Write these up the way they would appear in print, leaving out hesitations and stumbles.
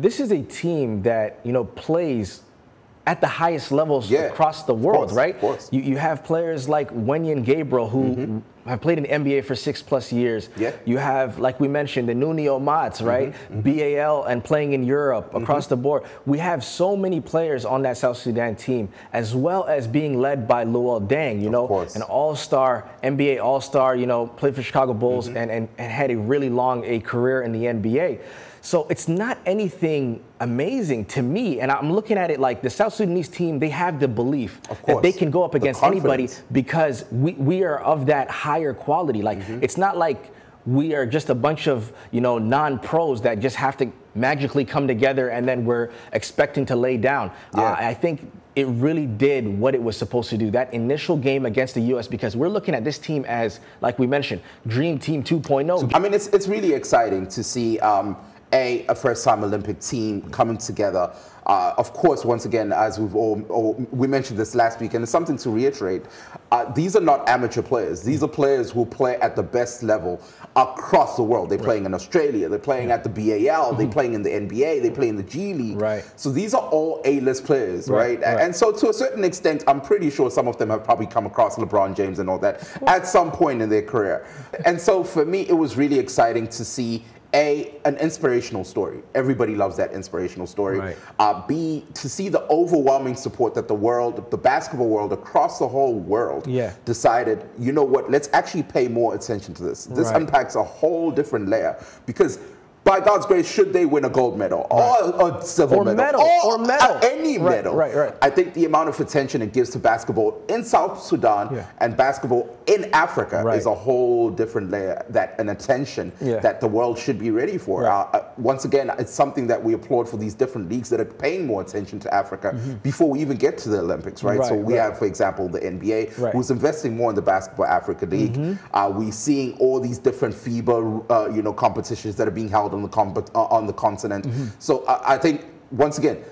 this is a team that, you know, plays at the highest levels across the world, right? You have players like Wenyan Gabriel, who have played in the NBA for 6+ years. Yeah. You have, like we mentioned, the Nunio Mats, right? BAL and playing in Europe, across the board. We have so many players on that South Sudan team, as well as being led by Luol Deng, you know, an all-star, NBA all-star, you know, played for Chicago Bulls and had a really long career in the NBA. So it's not anything amazing to me. And I'm looking at it like the South Sudanese team, they have the belief that they can go up against anybody because we are of that higher quality. Like it's not like we are just a bunch of, you know, non-pros that just have to magically come together and then we're expecting to lay down. I think it really did what it was supposed to do, that initial game against the U.S., because we're looking at this team as, like we mentioned, Dream Team 2.0. I mean, it's really exciting to see a first-time Olympic team coming together. Of course, once again, as we've we mentioned this last week, and it's something to reiterate, these are not amateur players. These are players who play at the best level across the world. They're playing in Australia. They're playing at the BAL. They're playing in the NBA. They play in the G League. So these are all A-list players, right? And so to a certain extent, I'm pretty sure some of them have probably come across LeBron James and all that at some point in their career. And so for me, it was really exciting to see an inspirational story. Everybody loves that inspirational story. B, to see the overwhelming support that the world, the basketball world, across the whole world decided, you know what, let's actually pay more attention to this. This unpacks a whole different layer, because by God's grace, should they win a gold medal or a silver medal or medal, any medal, I think the amount of attention it gives to basketball in South Sudan and basketball in Africa is a whole different layer that the world should be ready for. Once again, it's something that we applaud for these different leagues that are paying more attention to Africa before we even get to the Olympics, right? So we have, for example, the NBA, who's investing more in the Basketball Africa League. We're seeing all these different FIBA, you know, competitions that are being held on the continent. So I think, once again,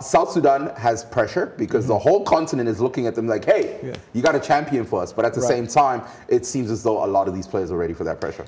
South Sudan has pressure because the whole continent is looking at them like, hey, you got a champion for us. But at the same time, it seems as though a lot of these players are ready for that pressure.